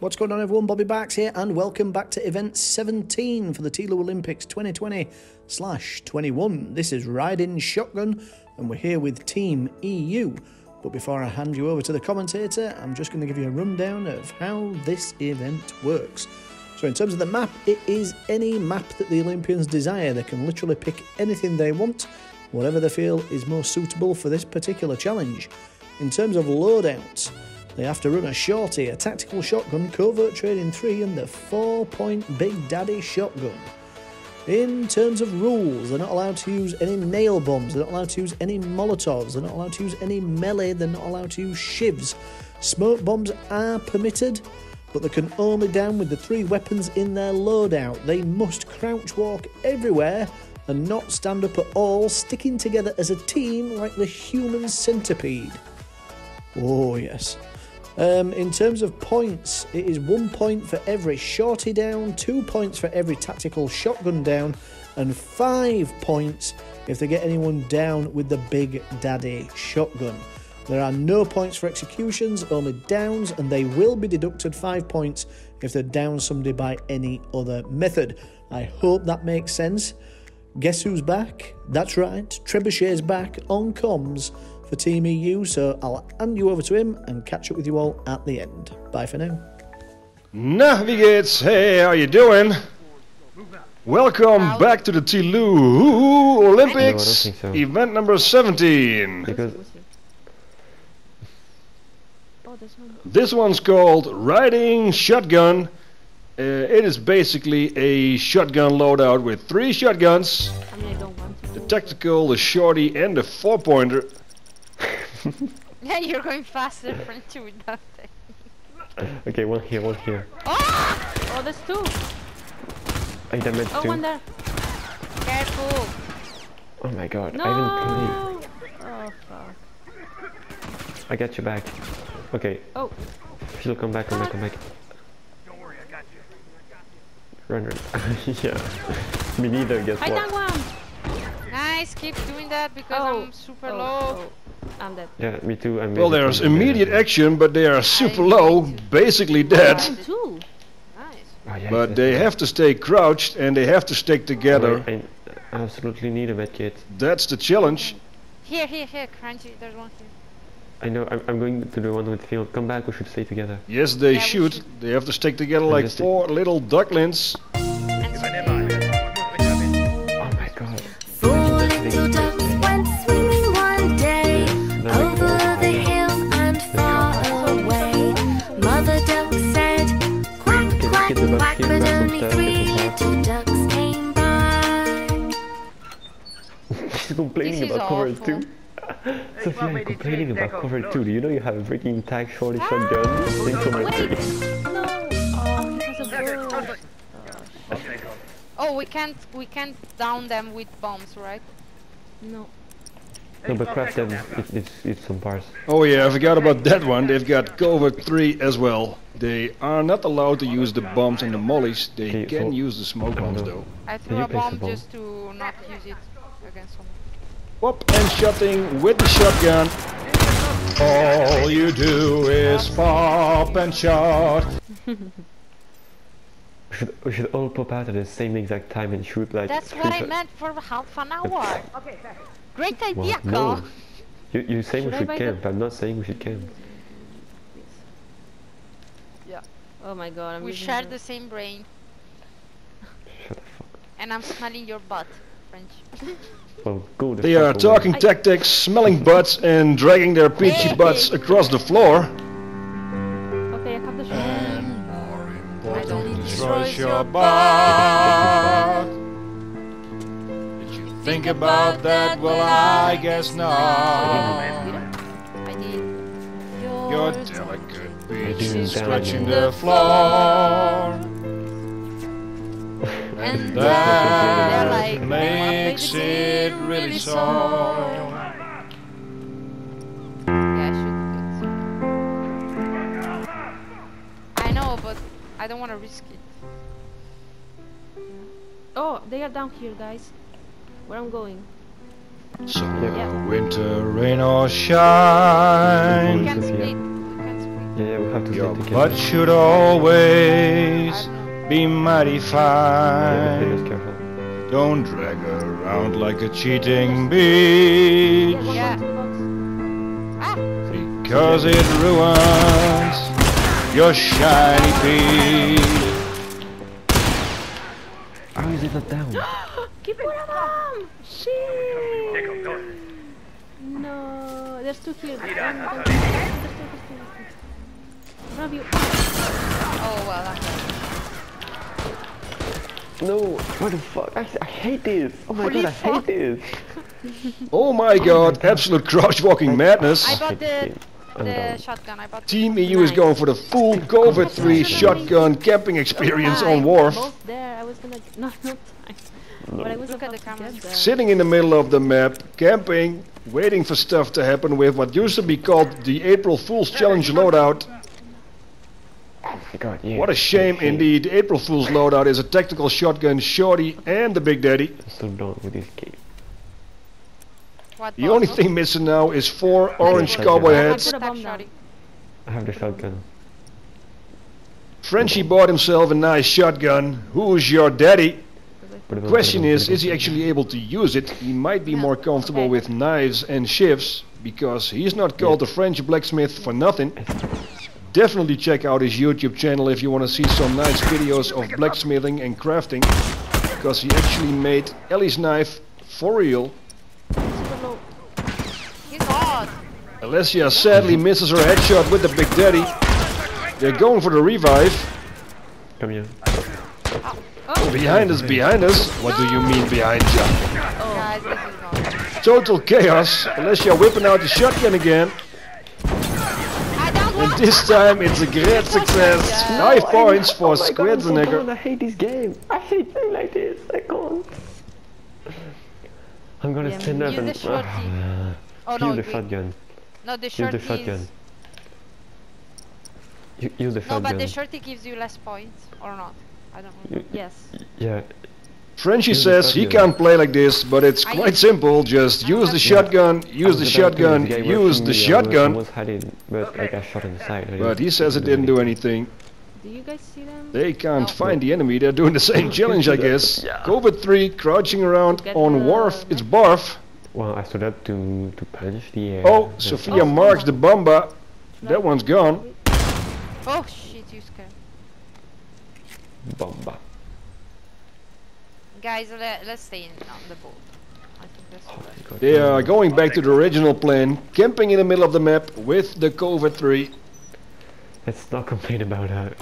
What's going on, everyone? Bobby Barks here, and welcome back to event 17 for the TLOU Olympics 2020/21. This is Riding Shotgun, and we're here with Team EU. But before I hand you over to the commentator, I'm just going to give you a rundown of how this event works. So in terms of the map, it is any map that the Olympians desire. They can literally pick anything they want, whatever they feel is most suitable for this particular challenge. In terms of loadouts, they have to run a shorty, a tactical shotgun, covert training 3 and the 4-point Big Daddy shotgun. In terms of rules, they're not allowed to use any nail bombs, they're not allowed to use any molotovs, they're not allowed to use any melee, they're not allowed to use shivs. Smoke bombs are permitted, but they can only down with the 3 weapons in their loadout. They must crouch walk everywhere and not stand up at all, sticking together as a team like the human centipede. Oh yes. In terms of points, it is 1 point for every shorty down, 2 points for every tactical shotgun down, and 5 points if they get anyone down with the Big Daddy shotgun. There are no points for executions, only downs, and they will be deducted 5 points if they down somebody by any other method. I hope that makes sense. Guess who's back? That's right, Trebuchet's back on comms for Team EU, so I'll hand you over to him and catch up with you all at the end. Bye for now. Nah, wie geht's? Hey, how you doing? Welcome back to the TLOU Olympics, no, so. Event number 17. Because this one's called Riding Shotgun. It is basically a shotgun loadout with 3 shotguns. I mean, I don't want to. The tactical, the shorty and the 4-pointer. Yeah, you're going faster, Frenchy, with that thing. Okay, one here. Oh! Oh, there's 2! I damaged 2. Oh, one there. Careful! Oh my god, no! I didn't play. Oh, fuck. I got you back. Okay. Oh. Phil, come back. Don't worry, I got you. Run. Yeah. Me neither, guess what? I got one! Nice, keep doing that because I'm super low. I'm dead. Yeah, me too. Well, there's immediate action, but they are super low, basically dead. Oh, nice. Oh, yeah, but they have to stay crouched and they have to stick together. Oh, I absolutely need a medkit. That's the challenge. Here, Crunchy, there's one here. I know, I'm going to the one with Phil. Come back, we should stay together. Yes, they should. They have to stick together like 4 little ducklings. Complaining about cover 2. Sophia, complaining about cover 2. Do you know you have a freaking tag shorty shotgun? Thanks for my ticket. No. Oh, he has a bird. Oh, we can't down them with bombs, right? No. No, but craft them. It's some bars. Oh yeah, I forgot about that one. They've got cover 3 as well. They are not allowed to use the bombs and the mollies. They can use the smoke bombs though. I threw a bomb just to not use it against someone. Pop and shotting with the shotgun. All you do is pop and shot. we should all pop out at the same exact time and shoot like... That's what I meant for half an hour. Okay, great idea, Carl. No. You're saying we should camp. I'm not saying we should camp. Yeah. Oh my god. We share the same brain. Shut the fuck up. And I'm smelling your butt, French. Well, go the they are talking away. Tactics, smelling butts, and dragging their peachy butts across the floor. Okay, I have the shotgun. And more important, destroys your butt. Did you think about that? Well, I guess not. I did. Your delicate peach is stretching the floor. And that makes it really sore. Yeah, I know, but I don't want to risk it. Oh, they are down here, guys. Where I'm going. Summer, winter, rain or shine. We can't split. Yeah, we have to stay together. But should always be mighty fine. Yeah, be careful. Don't drag her around like a cheating bitch. Yeah. Because it ruins your shiny piece. How is it not down? Keep it down! Shit! No, there's two kills. Oh well, no, what the fuck? I hate this. Oh my god, I hate this. Oh my god, absolute crosswalking madness. I bought the shotgun. I bought Team EU is going for the full COVID-3 shotgun camping experience on Wharf. Sitting in the middle of the map, camping, waiting for stuff to happen with what used to be called the April Fool's Challenge loadout. God, yeah. What a shame indeed. April Fool's loadout is a tactical shotgun, shorty, and the Big Daddy. I'm so done with this game. The only thing missing now is 4 orange cowboy hats. I have the shotgun. Frenchie bought himself a nice shotgun. Who's your daddy? Question is he actually able to use it? He might be more comfortable with knives and shifts, because he's not called the French blacksmith for nothing. Definitely check out his YouTube channel if you want to see some nice videos of blacksmithing and crafting, because he actually made Ellie's knife for real. Alessia sadly misses her headshot with the Big Daddy. They're going for the revive. Come here. Oh, behind us. What do you mean behind you? Total chaos. Alessia whipping out the shotgun again. And this time it's a great success. 5 points for Squidzenegger. I hate this game. I hate playing like this. I can't. I'm gonna stand up and use the shotgun. No, the shotgun. Use the shotgun. No, but the shorty gives you less points or not? I don't know. Yes. Yeah. Frenchie says he can't play like this, but it's quite simple. Just use the shotgun, use the shotgun, use the shotgun. But he says it didn't do anything. Do you guys see them? They can't find the enemy. They're doing the same challenge, I guess. COVID-3 crouching around on Wharf. It's barf. Well, I saw that to punch the. Oh, Sophia marks the bomba. That one's gone. Oh shit! You scared. Bomba. Guys, let's stay on the boat. I think that's right. They are going back to the original plan, camping in the middle of the map with the COVID-3. Let's not complain about that.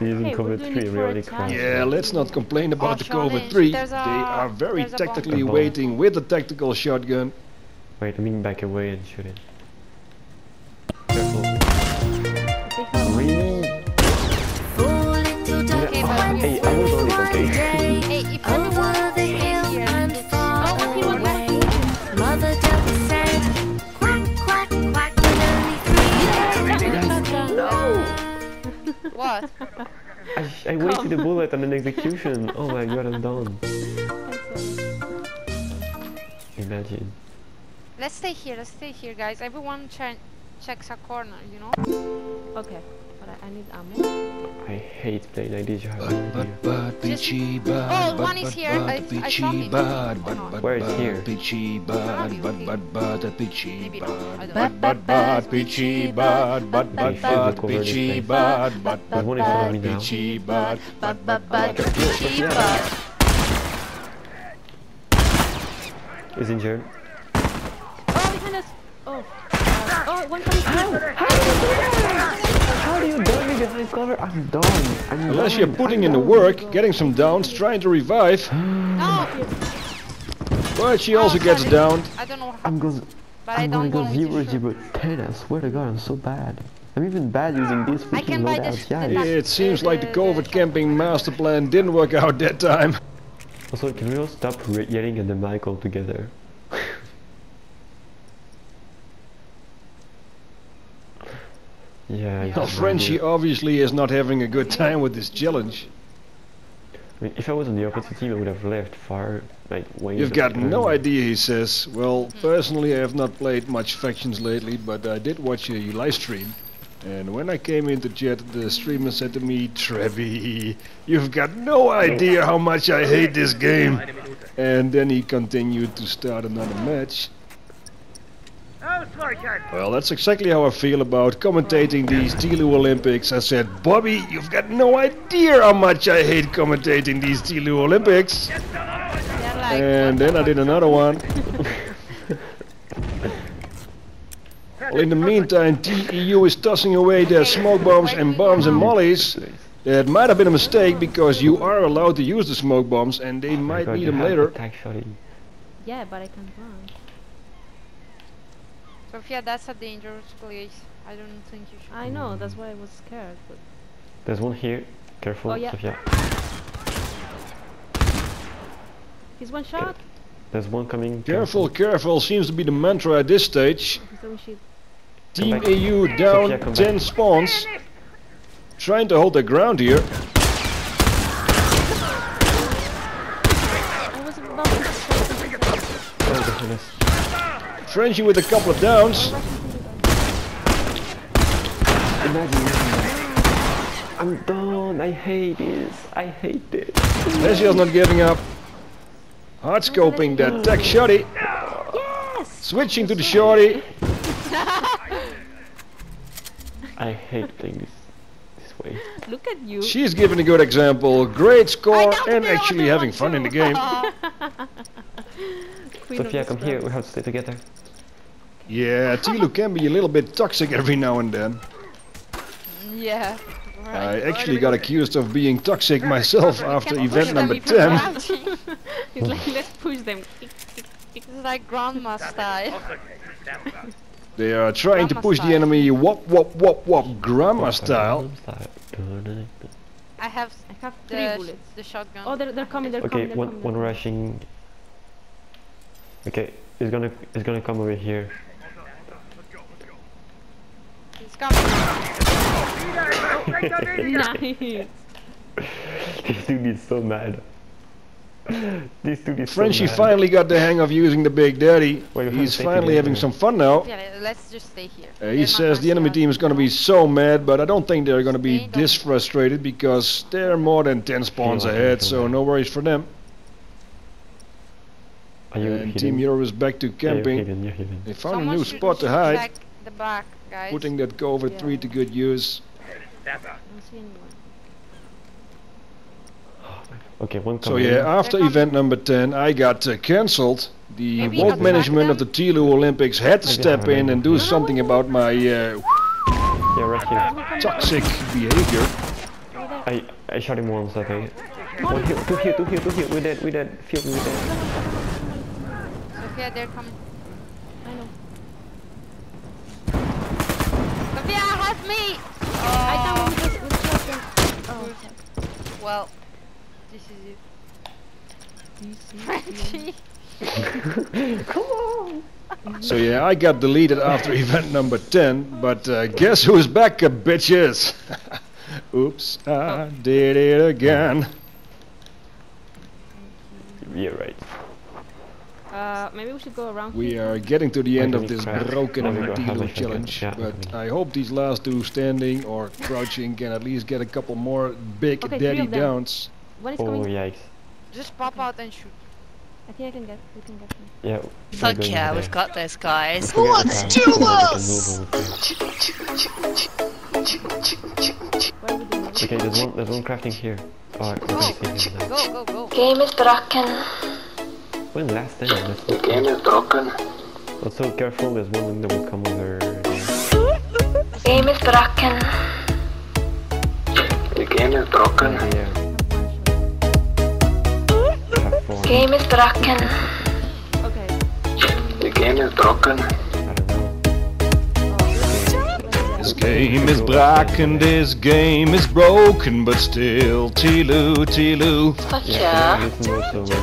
Using COVID-3 really cool. Yeah, let's not complain about the COVID-3. They are very tactically waiting with the tactical shotgun. Wait, I mean back away and shoot it. Hey, I was only okay. Hey, over the hill and far away. Mother Delta said, quack, quack, quack, with only 3 years. No! What? I wasted a bullet and an execution. Oh my god, I'm done. Imagine. Let's stay here, guys. Everyone checks a corner, you know? Okay. I need ammo. I hate playing like this. Oh, one is here. I saw him. Where is here? Maybe not. Is injured. Oh, behind us. Oh. Oh, one coming. How do you damage it with cover? I'm done. Unless you're putting in the work, getting some downs, trying to revive. No. But she also gets downed. I don't know how. I'm gonna go 0-10. I swear to God, I'm so bad. I'm even bad using these freaking loadouts. Yeah, it seems like the COVID camping master plan didn't work out that time. Also, can we all stop yelling at the mic altogether? Yeah, well, Frenchie obviously is not having a good time with this challenge. I mean, if I was on the opposite team, I would have left far, like, way. You've got no idea, he says. Well, personally, I have not played much factions lately, but I did watch a live stream. And when I came into chat, the streamer said to me, "Trevi, you've got no idea how much I hate this game." And then he continued to start another match. Well, that's exactly how I feel about commentating these TLOU Olympics. I said, "Bobby, you've got no idea how much I hate commentating these TLOU Olympics." And then I did another one. Well, in the meantime, Team EU is tossing away their smoke bombs and mollies. That might have been a mistake, because you are allowed to use the smoke bombs and they might need them later. Yeah, but I can't run. Sophia, that's a dangerous place. I don't think you should. I know, that's why I was scared. But there's one here. Careful, oh, yeah. Sophia. He's one shot. There's one coming. Careful, careful seems to be the mantra at this stage. Team EU down, Sophia, 10 spawns. Trying to hold their ground here. Frenzy with a couple of downs. I'm done. I hate this. I hate this. Lesio's not giving up. Hard scoping that tech shotty. Yes. Switching to the shotty. I hate things. Look at you. She's giving a good example. Great score and actually having fun in the game. Sophia, come here. We have to stay together. Yeah, TLOU can be a little bit toxic every now and then. Yeah. Right. I actually got accused of being toxic myself after event number 10. It's like, let's push them. It's like grandma style. They are trying to push the enemy wop wop wop wop grandma style. I have the 3 bullets. The shotgun. Oh, they're coming. They're coming. Okay, one rushing. Okay, it's gonna come over here. He's coming. Nice. This dude is so mad. These two get Frenchie so finally got the hang of using the Big Daddy. Well, he's finally having some fun now. Yeah, let's just stay here. He says the enemy team is going to be so mad, but I don't think they're going to be this frustrated, because they're more than 10 spawns ahead, so no worries for them. And Team Euro is back to camping. You're hidden. They found a new spot to hide, like the back, guys. Putting that COVID-3 to good use. Okay, so yeah, after event number 10, I got cancelled. The world management of the TLOU Olympics had to step in and do something about my toxic behavior. I shot him once, okay. Two here, we're dead, we're dead. Sophia, they're coming. I know. Sophia, help me! I can't with shotgun. Well. This is it. Come on. So yeah, I got deleted after event number 10, but guess who's back, bitches? Oops, I did it again. Yeah, right. Maybe we should go around. We are getting to the end of this broken TLOU challenge, but I hope these last two standing or crouching can at least get a couple more big daddy downs. What is going? Yikes. Just pop out and shoot. I think we can get him. Yeah. Fuck yeah, we've got this, guys. Let's do this! Okay, there's one crafting here. Oh, go. Game is broken. When last time? The game is broken. Also careful, there's one that will come over. Game is broken. The game is broken. Yeah. Game is broken. Okay. The game is broken. This game is broken. This game is broken, but still TLOU. Fuck yeah.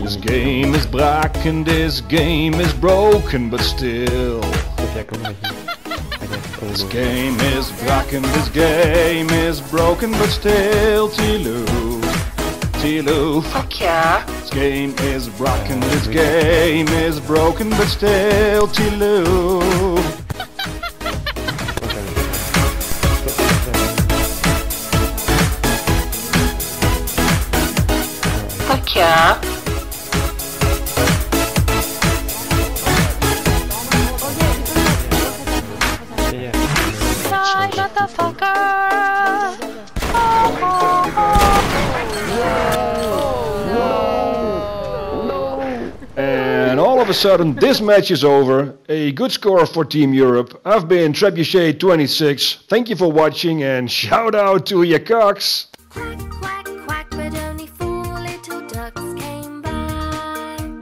This game is broken. This game is broken, but still. This game is broken. This game is broken, but still TLOU. TLOU. Fuck yeah. This game is rockin', this game is broken, but still TLOU. Fuck yeah. Bye, motherfucker. All of a sudden, this match is over. A good score for Team Europe. I've been Trebuchet26. Thank you for watching and shout out to your cocks. Quack, quack, quack, but only four little ducks came by.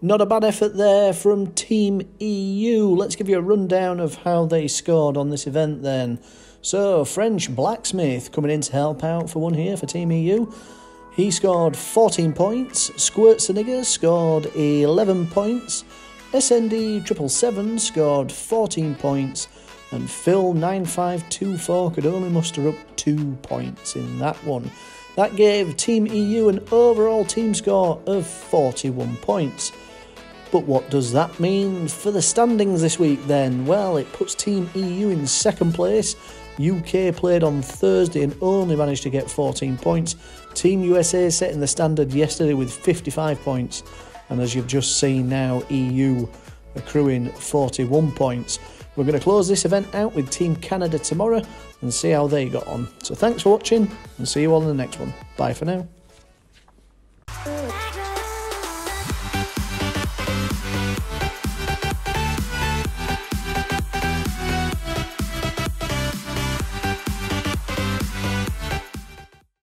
Not a bad effort there from Team EU. Let's give you a rundown of how they scored on this event then. So, French Blacksmith coming in to help out for one here for Team EU. He scored 14 points, Squidzenegger scored 11 points, SND777 scored 14 points, and Phil9524 could only muster up 2 points in that one. That gave Team EU an overall team score of 41 points. But what does that mean for the standings this week then? Well, it puts Team EU in second place. UK played on Thursday and only managed to get 14 points. Team USA setting the standard yesterday with 55 points. And as you've just seen now, EU accruing 41 points. We're going to close this event out with Team Canada tomorrow and see how they got on. So thanks for watching and see you all in the next one. Bye for now.